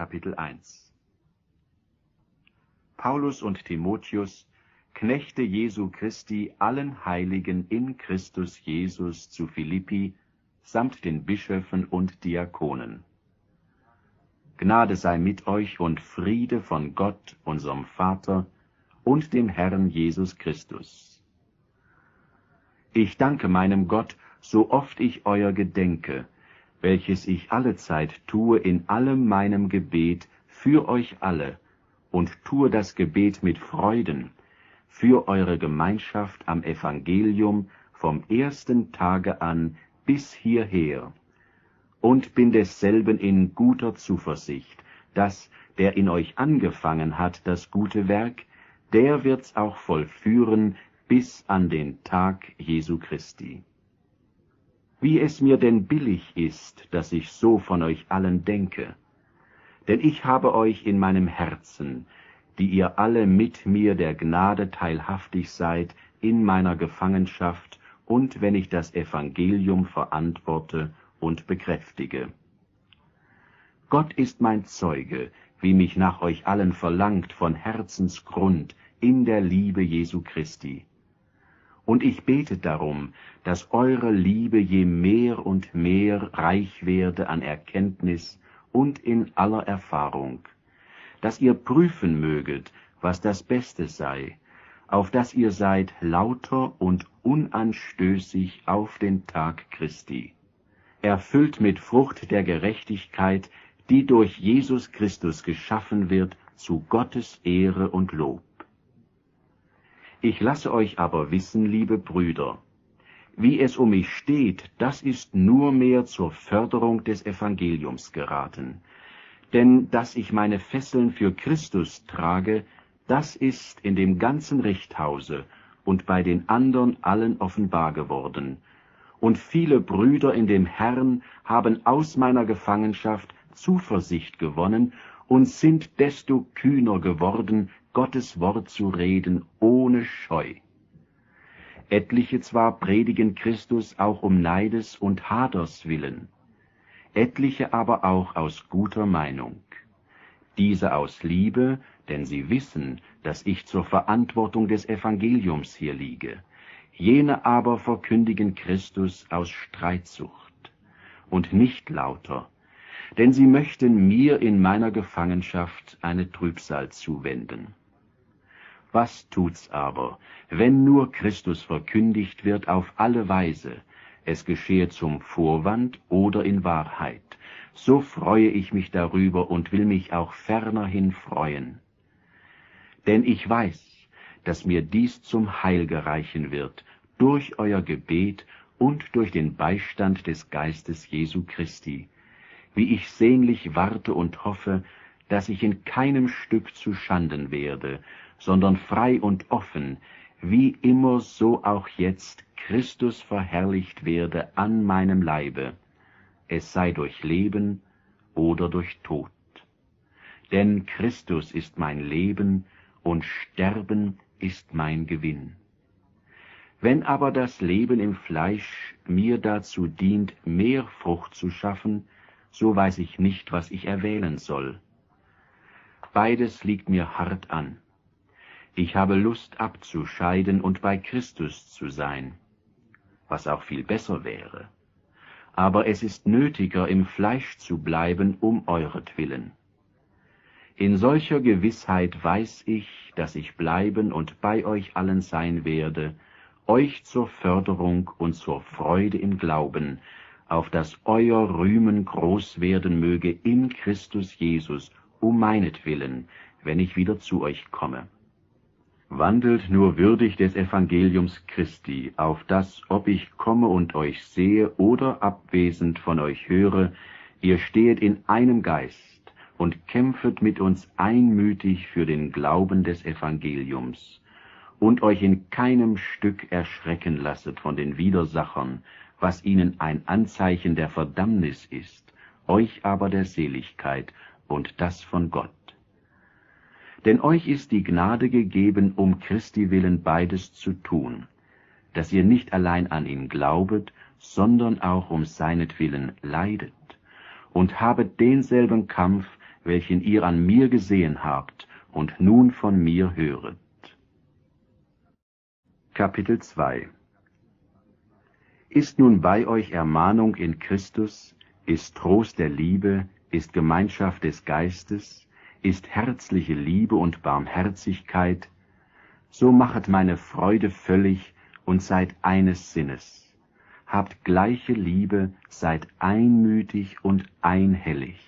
Kapitel 1. Paulus und Timotheus, Knechte Jesu Christi, allen Heiligen in Christus Jesus zu Philippi, samt den Bischöfen und Diakonen. Gnade sei mit euch und Friede von Gott, unserem Vater, und dem Herrn Jesus Christus. Ich danke meinem Gott, so oft ich euer gedenke, welches ich allezeit tue in allem meinem Gebet für euch alle, und tue das Gebet mit Freuden für eure Gemeinschaft am Evangelium vom ersten Tage an bis hierher, und bin desselben in guter Zuversicht, dass der in euch angefangen hat das gute Werk, der wird's auch vollführen bis an den Tag Jesu Christi. Wie es mir denn billig ist, dass ich so von euch allen denke. Denn ich habe euch in meinem Herzen, die ihr alle mit mir der Gnade teilhaftig seid, in meiner Gefangenschaft und wenn ich das Evangelium verantworte und bekräftige. Gott ist mein Zeuge, wie mich nach euch allen verlangt von Herzensgrund in der Liebe Jesu Christi. Und ich bete darum, dass eure Liebe je mehr und mehr reich werde an Erkenntnis und in aller Erfahrung, dass ihr prüfen möget, was das Beste sei, auf dass ihr seid lauter und unanstößig auf den Tag Christi, erfüllt mit Frucht der Gerechtigkeit, die durch Jesus Christus geschaffen wird, zu Gottes Ehre und Lob. Ich lasse euch aber wissen, liebe Brüder, wie es um mich steht, das ist nur mehr zur Förderung des Evangeliums geraten. Denn dass ich meine Fesseln für Christus trage, das ist in dem ganzen Richthause und bei den anderen allen offenbar geworden. Und viele Brüder in dem Herrn haben aus meiner Gefangenschaft Zuversicht gewonnen und sind desto kühner geworden, Gottes Wort zu reden ohne Scheu. Etliche zwar predigen Christus auch um Neides und Haders willen, etliche aber auch aus guter Meinung. Diese aus Liebe, denn sie wissen, dass ich zur Verantwortung des Evangeliums hier liege. Jene aber verkündigen Christus aus Streitsucht und nicht lauter, denn sie möchten mir in meiner Gefangenschaft eine Trübsal zuwenden. Was tut's aber, wenn nur Christus verkündigt wird auf alle Weise, es geschehe zum Vorwand oder in Wahrheit, so freue ich mich darüber und will mich auch fernerhin freuen. Denn ich weiß, dass mir dies zum Heil gereichen wird, durch euer Gebet und durch den Beistand des Geistes Jesu Christi, wie ich sehnlich warte und hoffe, dass ich in keinem Stück zu Schanden werde, sondern frei und offen, wie immer so auch jetzt Christus verherrlicht werde an meinem Leibe, es sei durch Leben oder durch Tod. Denn Christus ist mein Leben und Sterben ist mein Gewinn. Wenn aber das Leben im Fleisch mir dazu dient, mehr Frucht zu schaffen, so weiß ich nicht, was ich erwählen soll. Beides liegt mir hart an. Ich habe Lust abzuscheiden und bei Christus zu sein, was auch viel besser wäre. Aber es ist nötiger, im Fleisch zu bleiben, um euretwillen. In solcher Gewissheit weiß ich, dass ich bleiben und bei euch allen sein werde, euch zur Förderung und zur Freude im Glauben, auf dass euer Rühmen groß werden möge in Christus Jesus, um meinetwillen, wenn ich wieder zu euch komme. Wandelt nur würdig des Evangeliums Christi, auf das, ob ich komme und euch sehe oder abwesend von euch höre, ihr stehet in einem Geist und kämpfet mit uns einmütig für den Glauben des Evangeliums und euch in keinem Stück erschrecken lasset von den Widersachern, was ihnen ein Anzeichen der Verdammnis ist, euch aber der Seligkeit und das von Gott. Denn euch ist die Gnade gegeben, um Christi willen beides zu tun, dass ihr nicht allein an ihn glaubet, sondern auch um seinetwillen leidet, und habet denselben Kampf, welchen ihr an mir gesehen habt und nun von mir höret. Kapitel 2. Ist nun bei euch Ermahnung in Christus, ist Trost der Liebe, ist Gemeinschaft des Geistes, ist herzliche Liebe und Barmherzigkeit, so machet meine Freude völlig und seid eines Sinnes. Habt gleiche Liebe, seid einmütig und einhellig.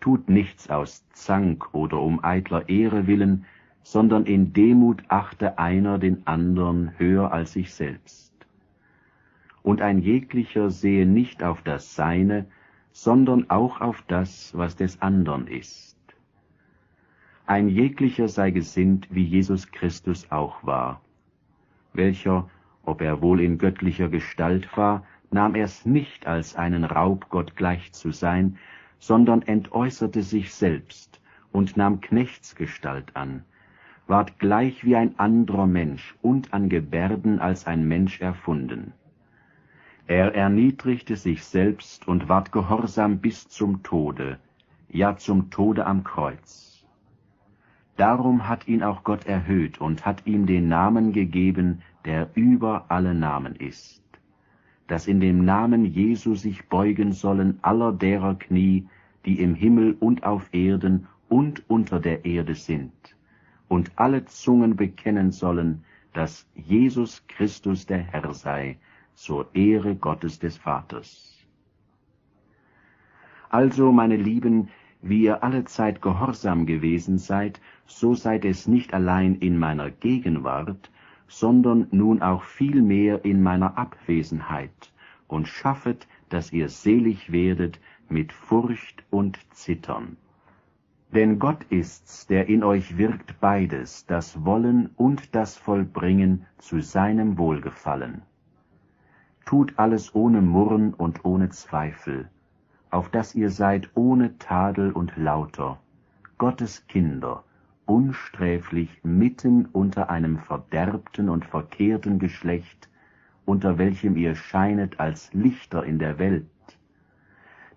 Tut nichts aus Zank oder um eitler Ehre willen, sondern in Demut achte einer den anderen höher als sich selbst. Und ein jeglicher sehe nicht auf das Seine, sondern auch auf das, was des anderen ist. Ein jeglicher sei gesinnt, wie Jesus Christus auch war, welcher, ob er wohl in göttlicher Gestalt war, nahm er's nicht als einen Raub, Gott gleich zu sein, sondern entäußerte sich selbst und nahm Knechtsgestalt an, ward gleich wie ein anderer Mensch und an Gebärden als ein Mensch erfunden. Er erniedrigte sich selbst und ward gehorsam bis zum Tode, ja zum Tode am Kreuz. Darum hat ihn auch Gott erhöht und hat ihm den Namen gegeben, der über alle Namen ist, dass in dem Namen Jesu sich beugen sollen aller derer Knie, die im Himmel und auf Erden und unter der Erde sind, und alle Zungen bekennen sollen, dass Jesus Christus der Herr sei, zur Ehre Gottes des Vaters. Also, meine Lieben, wie ihr allezeit gehorsam gewesen seid, so seid es nicht allein in meiner Gegenwart, sondern nun auch viel mehr in meiner Abwesenheit, und schaffet, dass ihr selig werdet mit Furcht und Zittern. Denn Gott ist's, der in euch wirkt beides, das Wollen und das Vollbringen zu seinem Wohlgefallen. Tut alles ohne Murren und ohne Zweifel, auf dass ihr seid ohne Tadel und lauter, Gottes Kinder, unsträflich mitten unter einem verderbten und verkehrten Geschlecht, unter welchem ihr scheinet als Lichter in der Welt,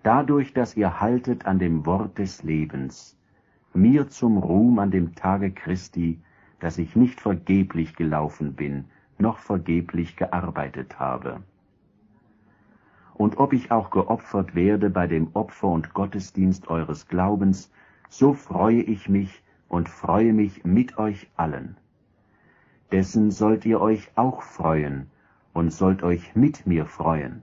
dadurch, dass ihr haltet an dem Wort des Lebens, mir zum Ruhm an dem Tage Christi, dass ich nicht vergeblich gelaufen bin, noch vergeblich gearbeitet habe. Und ob ich auch geopfert werde bei dem Opfer und Gottesdienst eures Glaubens, so freue ich mich, und freue mich mit euch allen. Dessen sollt ihr euch auch freuen und sollt euch mit mir freuen.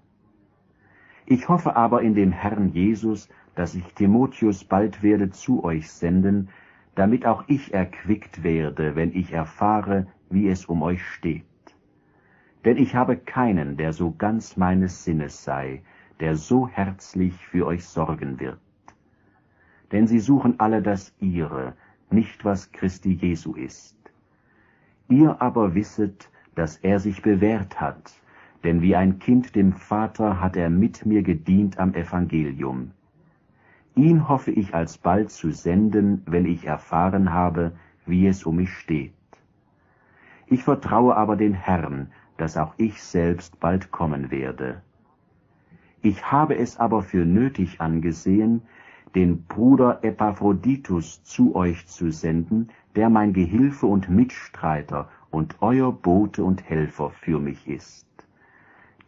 Ich hoffe aber in dem Herrn Jesus, dass ich Timotheus bald werde zu euch senden, damit auch ich erquickt werde, wenn ich erfahre, wie es um euch steht. Denn ich habe keinen, der so ganz meines Sinnes sei, der so herzlich für euch sorgen wird. Denn sie suchen alle das Ihre, nicht was Christi Jesu ist. Ihr aber wisset, dass er sich bewährt hat, denn wie ein Kind dem Vater hat er mit mir gedient am Evangelium. Ihn hoffe ich alsbald zu senden, wenn ich erfahren habe, wie es um mich steht. Ich vertraue aber dem Herrn, dass auch ich selbst bald kommen werde. Ich habe es aber für nötig angesehen, den Bruder Epaphroditus zu euch zu senden, der mein Gehilfe und Mitstreiter und euer Bote und Helfer für mich ist.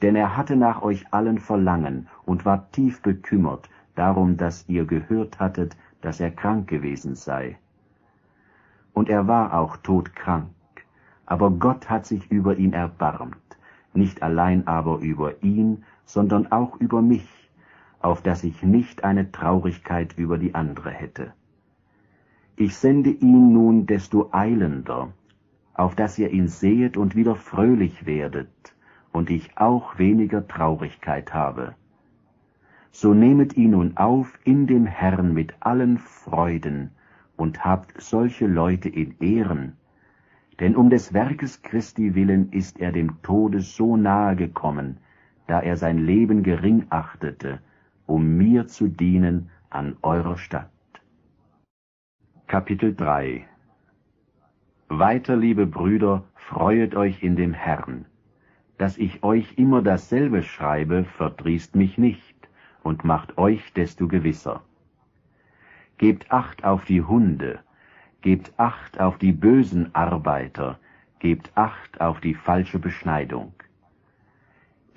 Denn er hatte nach euch allen Verlangen und war tief bekümmert darum, dass ihr gehört hattet, dass er krank gewesen sei. Und er war auch todkrank, aber Gott hat sich über ihn erbarmt, nicht allein aber über ihn, sondern auch über mich, auf dass ich nicht eine Traurigkeit über die andere hätte. Ich sende ihn nun desto eilender, auf dass ihr ihn sehet und wieder fröhlich werdet, und ich auch weniger Traurigkeit habe. So nehmet ihn nun auf in dem Herrn mit allen Freuden und habt solche Leute in Ehren, denn um des Werkes Christi willen ist er dem Tode so nahe gekommen, da er sein Leben gering achtete, um mir zu dienen an eurer Statt. Kapitel 3. Weiter, liebe Brüder, freuet euch in dem Herrn. Dass ich euch immer dasselbe schreibe, verdrießt mich nicht und macht euch desto gewisser. Gebt Acht auf die Hunde, gebt Acht auf die bösen Arbeiter, gebt Acht auf die falsche Beschneidung.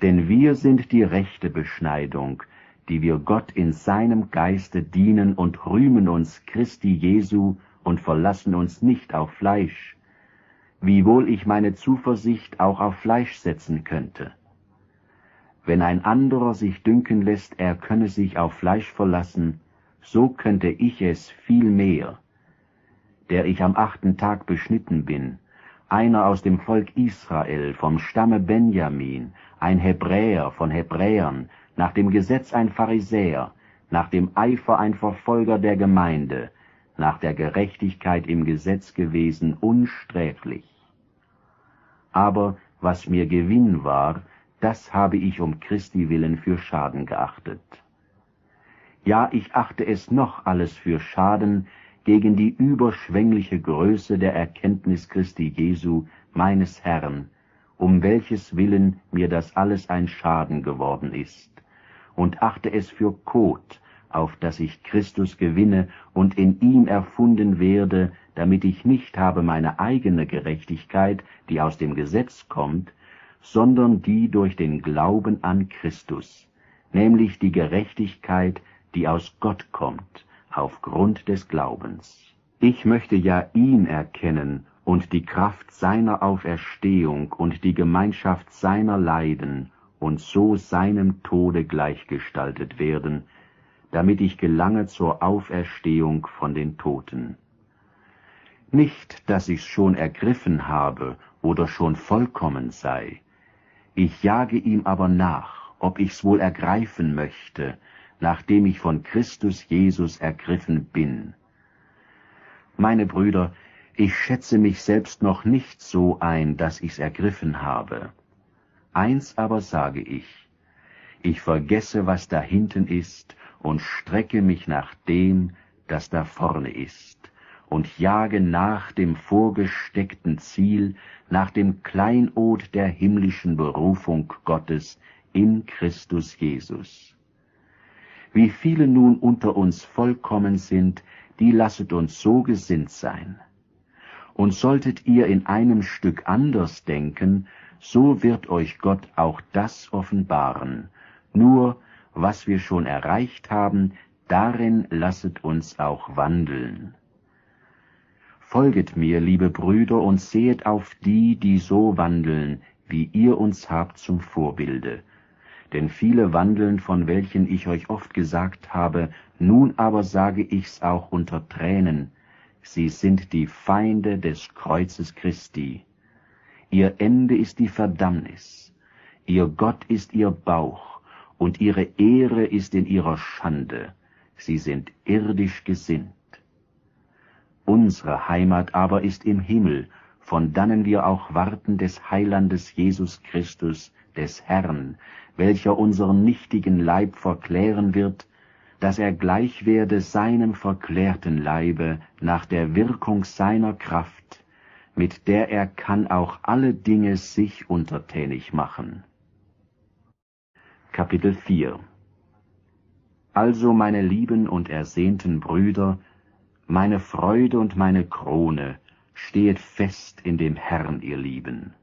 Denn wir sind die rechte Beschneidung, die wir Gott in seinem Geiste dienen und rühmen uns Christi Jesu und verlassen uns nicht auf Fleisch, wiewohl ich meine Zuversicht auch auf Fleisch setzen könnte. Wenn ein anderer sich dünken lässt, er könne sich auf Fleisch verlassen, so könnte ich es viel mehr, der ich am 8. Tag beschnitten bin, einer aus dem Volk Israel, vom Stamme Benjamin, ein Hebräer von Hebräern, nach dem Gesetz ein Pharisäer, nach dem Eifer ein Verfolger der Gemeinde, nach der Gerechtigkeit im Gesetz gewesen, unsträflich. Aber was mir Gewinn war, das habe ich um Christi willen für Schaden geachtet. Ja, ich achte es noch alles für Schaden gegen die überschwängliche Größe der Erkenntnis Christi Jesu, meines Herrn, um welches Willen mir das alles ein Schaden geworden ist, und achte es für Kot, auf dass ich Christus gewinne und in ihm erfunden werde, damit ich nicht habe meine eigene Gerechtigkeit, die aus dem Gesetz kommt, sondern die durch den Glauben an Christus, nämlich die Gerechtigkeit, die aus Gott kommt, aufgrund des Glaubens. Ich möchte ja ihn erkennen und die Kraft seiner Auferstehung und die Gemeinschaft seiner Leiden und so seinem Tode gleichgestaltet werden, damit ich gelange zur Auferstehung von den Toten. Nicht, dass ich's schon ergriffen habe oder schon vollkommen sei. Ich jage ihm aber nach, ob ich's wohl ergreifen möchte, nachdem ich von Christus Jesus ergriffen bin. Meine Brüder, ich schätze mich selbst noch nicht so ein, dass ich's ergriffen habe. Eins aber sage ich vergesse, was da hinten ist, und strecke mich nach dem, das da vorne ist, und jage nach dem vorgesteckten Ziel, nach dem Kleinod der himmlischen Berufung Gottes in Christus Jesus. Wie viele nun unter uns vollkommen sind, die lasset uns so gesinnt sein. Und solltet ihr in einem Stück anders denken, so wird euch Gott auch das offenbaren. Nur, was wir schon erreicht haben, darin lasset uns auch wandeln. Folget mir, liebe Brüder, und sehet auf die, die so wandeln, wie ihr uns habt zum Vorbilde. Denn viele wandeln, von welchen ich euch oft gesagt habe, nun aber sage ich's auch unter Tränen, sie sind die Feinde des Kreuzes Christi. Ihr Ende ist die Verdammnis, ihr Gott ist ihr Bauch, und ihre Ehre ist in ihrer Schande, sie sind irdisch gesinnt. Unsere Heimat aber ist im Himmel, von dannen wir auch warten des Heilandes Jesus Christus, des Herrn, welcher unseren nichtigen Leib verklären wird, dass er gleich werde seinem verklärten Leibe nach der Wirkung seiner Kraft, mit der er kann auch alle Dinge sich untertänig machen. Kapitel 4. Also, meine lieben und ersehnten Brüder, meine Freude und meine Krone, stehet fest in dem Herrn, ihr Lieben.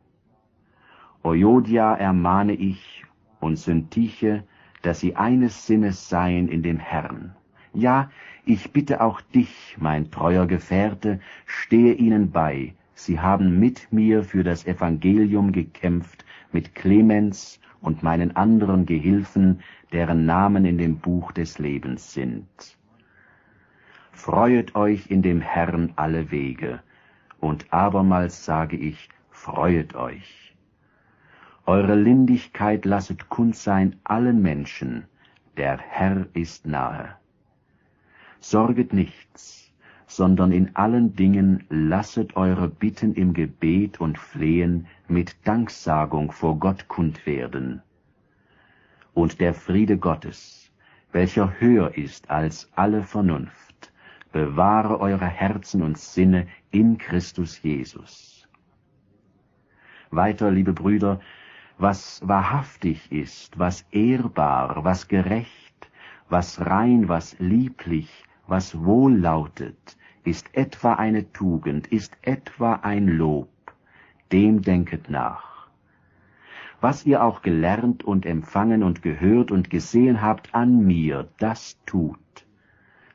Evodia ermahne ich und Syntyche, dass sie eines Sinnes seien in dem Herrn. Ja, ich bitte auch dich, mein treuer Gefährte, stehe ihnen bei. Sie haben mit mir für das Evangelium gekämpft, mit Clemens und meinen anderen Gehilfen, deren Namen in dem Buch des Lebens sind. Freuet euch in dem Herrn alle Wege, und abermals sage ich, freuet euch. Eure Lindigkeit lasset kund sein allen Menschen, der Herr ist nahe. Sorget nichts, sondern in allen Dingen lasset eure Bitten im Gebet und Flehen mit Danksagung vor Gott kund werden. Und der Friede Gottes, welcher höher ist als alle Vernunft, bewahre eure Herzen und Sinne in Christus Jesus. Weiter, liebe Brüder, was wahrhaftig ist, was ehrbar, was gerecht, was rein, was lieblich, was wohl lautet, ist etwa eine Tugend, ist etwa ein Lob, dem denket nach. Was ihr auch gelernt und empfangen und gehört und gesehen habt an mir, das tut,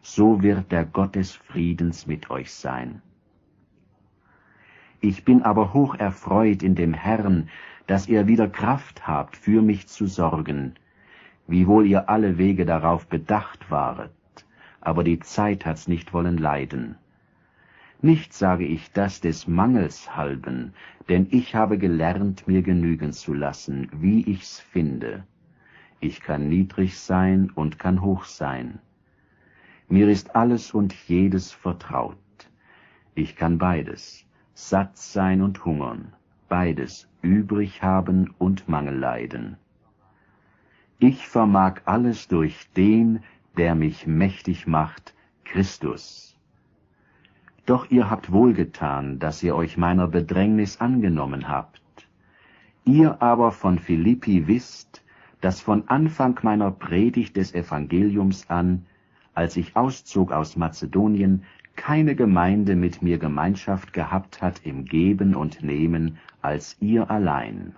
so wird der Gott des Friedens mit euch sein. Ich bin aber hoch erfreut in dem Herrn, dass ihr wieder Kraft habt, für mich zu sorgen, wiewohl ihr alle Wege darauf bedacht waret, aber die Zeit hat's nicht wollen leiden. Nicht sage ich das des Mangels halben, denn ich habe gelernt, mir genügen zu lassen, wie ich's finde. Ich kann niedrig sein und kann hoch sein. Mir ist alles und jedes vertraut. Ich kann beides, satt sein und hungern, beides übrig haben und Mangel leiden. Ich vermag alles durch den, der mich mächtig macht, Christus. Doch ihr habt wohlgetan, dass ihr euch meiner Bedrängnis angenommen habt. Ihr aber von Philippi wisst, dass von Anfang meiner Predigt des Evangeliums an, als ich auszog aus Mazedonien, keine Gemeinde mit mir Gemeinschaft gehabt hat im Geben und Nehmen als ihr allein.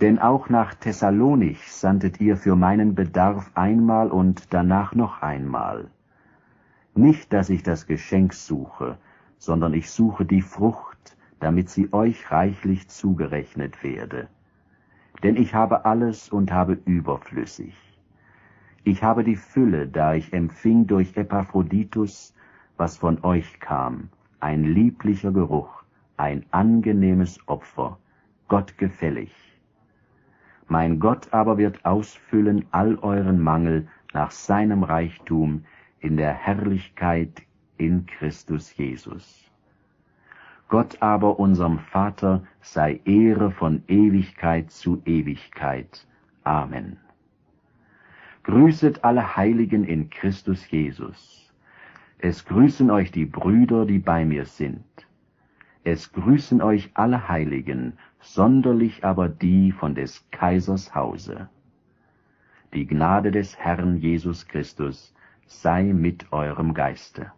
Denn auch nach Thessalonich sandtet ihr für meinen Bedarf einmal und danach noch einmal. Nicht, dass ich das Geschenk suche, sondern ich suche die Frucht, damit sie euch reichlich zugerechnet werde. Denn ich habe alles und habe überflüssig. Ich habe die Fülle, da ich empfing durch Epaphroditus, was von euch kam, ein lieblicher Geruch, ein angenehmes Opfer, Gott gefällig. Mein Gott aber wird ausfüllen all euren Mangel nach seinem Reichtum in der Herrlichkeit in Christus Jesus. Gott aber, unserem Vater, sei Ehre von Ewigkeit zu Ewigkeit. Amen. Grüßet alle Heiligen in Christus Jesus. Es grüßen euch die Brüder, die bei mir sind. Es grüßen euch alle Heiligen, sonderlich aber die von des Kaisers Hause. Die Gnade des Herrn Jesus Christus sei mit eurem Geiste.